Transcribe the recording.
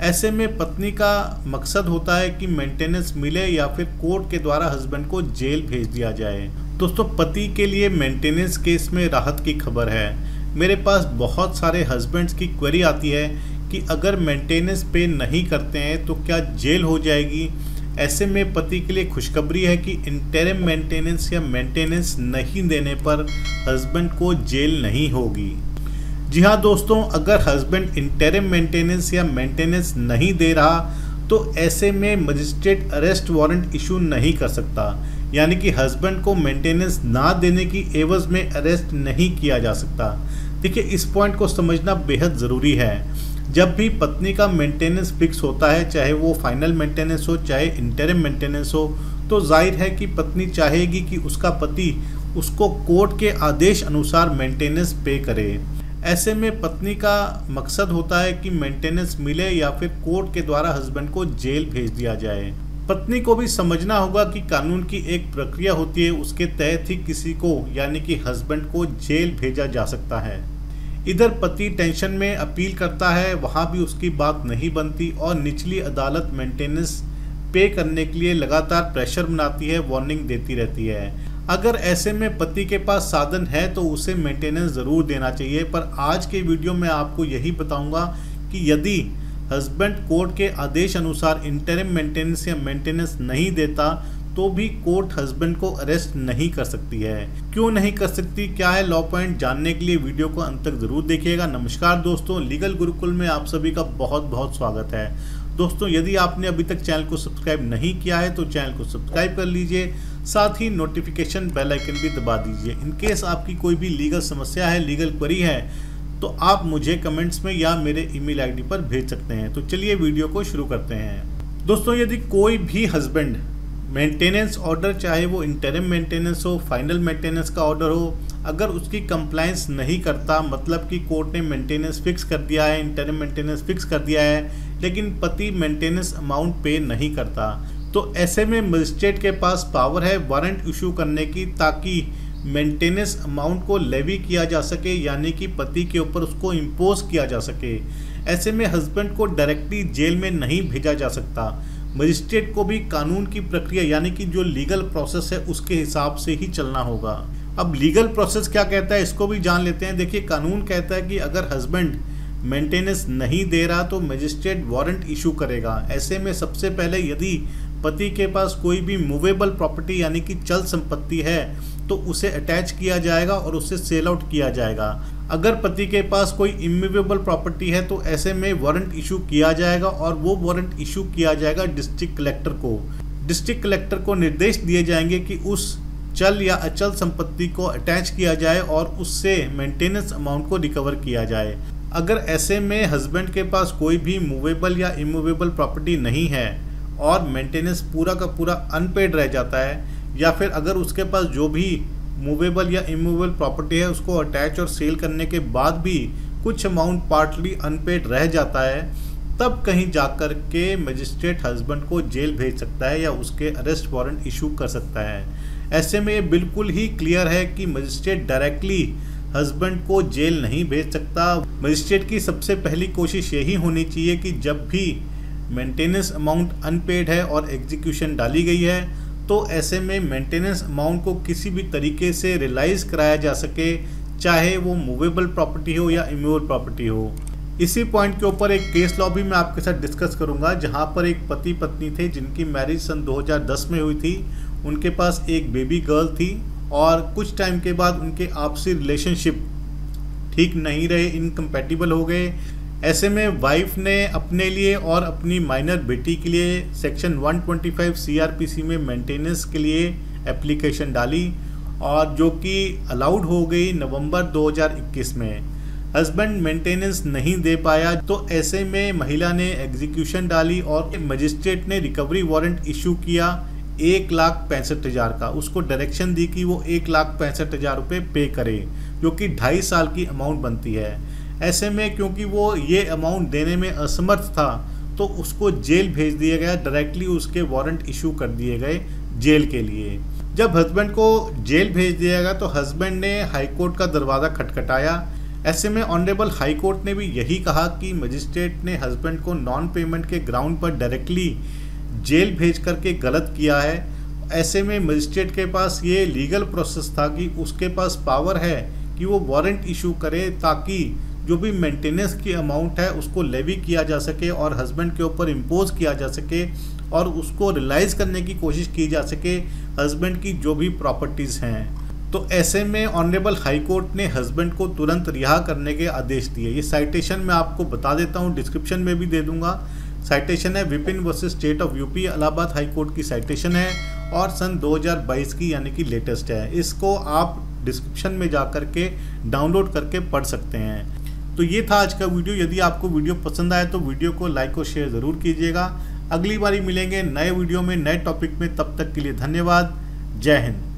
ऐसे में पत्नी का मकसद होता है कि मेंटेनेंस मिले या फिर कोर्ट के द्वारा हस्बैंड को जेल भेज दिया जाए। दोस्तों, पति के लिए मेंटेनेंस केस में राहत की खबर है। मेरे पास बहुत सारे हस्बैंड्स की क्वेरी आती है कि अगर मेंटेनेंस पे नहीं करते हैं तो क्या जेल हो जाएगी। ऐसे में पति के लिए खुशखबरी है कि इंटरिम मेंटेनेंस या मेंटेनेंस नहीं देने पर हस्बैंड को जेल नहीं होगी। जी हाँ दोस्तों, अगर हस्बैंड इंटरिम मेंटेनेंस या मेंटेनेंस नहीं दे रहा तो ऐसे में मजिस्ट्रेट अरेस्ट वारंट इशू नहीं कर सकता, यानी कि हस्बैंड को मेंटेनेंस ना देने की एवज में अरेस्ट नहीं किया जा सकता। देखिए, इस पॉइंट को समझना बेहद ज़रूरी है। जब भी पत्नी का मेंटेनेंस फिक्स होता है, चाहे वो फाइनल मेंटेनेंस हो चाहे इंटरिम मेंटेनेंस हो, तो जाहिर है कि पत्नी चाहेगी कि उसका पति उसको कोर्ट के आदेश अनुसार मेंटेनेंस पे करे। ऐसे में पत्नी का मकसद होता है कि मेंटेनेंस मिले या फिर कोर्ट के द्वारा हस्बैंड को जेल भेज दिया जाए। पत्नी को भी समझना होगा कि कानून की एक प्रक्रिया होती है, उसके तहत ही किसी को यानी कि हस्बैंड को जेल भेजा जा सकता है। इधर पति टेंशन में अपील करता है, वहाँ भी उसकी बात नहीं बनती और निचली अदालत मेंटेनेंस पे करने के लिए लगातार प्रेशर बनाती है, वार्निंग देती रहती है। अगर ऐसे में पति के पास साधन है तो उसे मेंटेनेंस ज़रूर देना चाहिए। पर आज के वीडियो में आपको यही बताऊंगा कि यदि हस्बैंड कोर्ट के आदेश अनुसार इंटरिम मेंटेनेंस या मेंटेनेंस नहीं देता तो भी कोर्ट हस्बैंड को अरेस्ट नहीं कर सकती है। क्यों नहीं कर सकती, क्या है लॉ पॉइंट, जानने के लिए वीडियो को अंत तक ज़रूर देखिएगा। नमस्कार दोस्तों, लीगल गुरुकुल में आप सभी का बहुत बहुत स्वागत है। दोस्तों, यदि आपने अभी तक चैनल को सब्सक्राइब नहीं किया है तो चैनल को सब्सक्राइब कर लीजिए, साथ ही नोटिफिकेशन बेल आइकन भी दबा दीजिए। इन केस आपकी कोई भी लीगल समस्या है, लीगल क्वेरी है, तो आप मुझे कमेंट्स में या मेरे ईमेल आईडी पर भेज सकते हैं। तो चलिए वीडियो को शुरू करते हैं। दोस्तों, यदि कोई भी हस्बैंड मेंटेनेंस ऑर्डर, चाहे वो इंटरिम मेंटेनेंस हो फाइनल मेंटेनेंस का ऑर्डर हो, अगर उसकी कंप्लाइंस नहीं करता, मतलब कि कोर्ट ने मेंटेनेंस फिक्स कर दिया है, इंटरिम मेंटेनेंस फिक्स कर दिया है, लेकिन पति मेंटेनेंस अमाउंट पे नहीं करता, तो ऐसे में मजिस्ट्रेट के पास पावर है वारंट इशू करने की, ताकि मेंटेनेंस अमाउंट को लेवी किया जा सके, यानी कि पति के ऊपर उसको इम्पोज किया जा सके। ऐसे में हस्बैंड को डायरेक्टली जेल में नहीं भेजा जा सकता। मजिस्ट्रेट को भी कानून की प्रक्रिया यानी कि जो लीगल प्रोसेस है उसके हिसाब से ही चलना होगा। अब लीगल प्रोसेस क्या कहता है इसको भी जान लेते हैं। देखिए, कानून कहता है कि अगर हस्बैंड मेंटेनेंस नहीं दे रहा तो मजिस्ट्रेट वारंट इशू करेगा। ऐसे में सबसे पहले यदि पति के पास कोई भी मूवेबल प्रॉपर्टी यानी कि चल संपत्ति है तो उसे अटैच किया जाएगा और उसे सेल आउट किया जाएगा। अगर पति के पास कोई इमूवेबल प्रॉपर्टी है तो ऐसे में वारंट इशू किया जाएगा और वो वारंट इशू किया जाएगा डिस्ट्रिक्ट कलेक्टर को। डिस्ट्रिक्ट कलेक्टर को निर्देश दिए जाएंगे कि उस चल या अचल संपत्ति को अटैच किया जाए और उससे मेंटेनेंस अमाउंट को रिकवर किया जाए। अगर ऐसे में हस्बैंड के पास कोई भी मूवेबल या इमूवेबल प्रॉपर्टी नहीं है और मेंटेनेंस पूरा का पूरा अनपेड रह जाता है, या फिर अगर उसके पास जो भी मूवेबल या इमूवेबल प्रॉपर्टी है उसको अटैच और सेल करने के बाद भी कुछ अमाउंट पार्टली अनपेड रह जाता है, तब कहीं जाकर के मजिस्ट्रेट हस्बैंड को जेल भेज सकता है या उसके अरेस्ट वारंट इशू कर सकता है। ऐसे में ये बिल्कुल ही क्लियर है कि मजिस्ट्रेट डायरेक्टली हस्बैंड को जेल नहीं भेज सकता। मजिस्ट्रेट की सबसे पहली कोशिश यही होनी चाहिए कि जब भी मेंटेनेंस अमाउंट अनपेड है और एग्जीक्यूशन डाली गई है तो ऐसे में मेंटेनेंस अमाउंट को किसी भी तरीके से रियलाइज़ कराया जा सके, चाहे वो मूवेबल प्रॉपर्टी हो या इमूवेबल प्रॉपर्टी हो। इसी पॉइंट के ऊपर एक केस लॉ भी मैं आपके साथ डिस्कस करूंगा, जहां पर एक पति पत्नी थे जिनकी मैरिज सन 2010 में हुई थी। उनके पास एक बेबी गर्ल थी और कुछ टाइम के बाद उनके आपसी रिलेशनशिप ठीक नहीं रहे, इनकम्पैटिबल हो गए। ऐसे में वाइफ ने अपने लिए और अपनी माइनर बेटी के लिए सेक्शन 125 CrPC में मेंटेनेंस के लिए एप्लीकेशन डाली और जो कि अलाउड हो गई नवंबर 2021 में। हस्बैंड मेंटेनेंस नहीं दे पाया तो ऐसे में महिला ने एग्जीक्यूशन डाली और मजिस्ट्रेट ने रिकवरी वारंट इशू किया 1,65,000 का। उसको डायरेक्शन दी कि वो 1,65,000 रुपये पे करे, जो कि 2.5 साल की अमाउंट बनती है। ऐसे में क्योंकि वो ये अमाउंट देने में असमर्थ था तो उसको जेल भेज दिया गया, डायरेक्टली उसके वारंट इशू कर दिए गए जेल के लिए। जब हस्बैंड को जेल भेज दिया गया तो हस्बैंड ने हाई कोर्ट का दरवाज़ा खटखटाया। ऐसे में ऑनरेबल हाई कोर्ट ने भी यही कहा कि मजिस्ट्रेट ने हस्बैंड को नॉन पेमेंट के ग्राउंड पर डायरेक्टली जेल भेज करके गलत किया है। ऐसे में मजिस्ट्रेट के पास ये लीगल प्रोसेस था कि उसके पास पावर है कि वो वारंट इशू करे ताकि जो भी मेंटेनेंस की अमाउंट है उसको लेवी किया जा सके और हस्बैंड के ऊपर इम्पोज किया जा सके और उसको रियलाइज़ करने की कोशिश की जा सके हस्बैंड की जो भी प्रॉपर्टीज़ हैं। तो ऐसे में ऑनरेबल हाई कोर्ट ने हस्बैंड को तुरंत रिहा करने के आदेश दिए। ये साइटेशन मैं आपको बता देता हूँ, डिस्क्रिप्शन में भी दे दूँगा। साइटेशन है Vipin versus state of UP, Allahabad high court की साइटेशन है और सन 2022 की यानी कि लेटेस्ट है। इसको आप डिस्क्रिप्शन में जा कर के डाउनलोड करके पढ़ सकते हैं। तो ये था आज का वीडियो। यदि आपको वीडियो पसंद आए तो वीडियो को लाइक और शेयर ज़रूर कीजिएगा। अगली बारी मिलेंगे नए वीडियो में नए टॉपिक में, तब तक के लिए धन्यवाद। जय हिंद।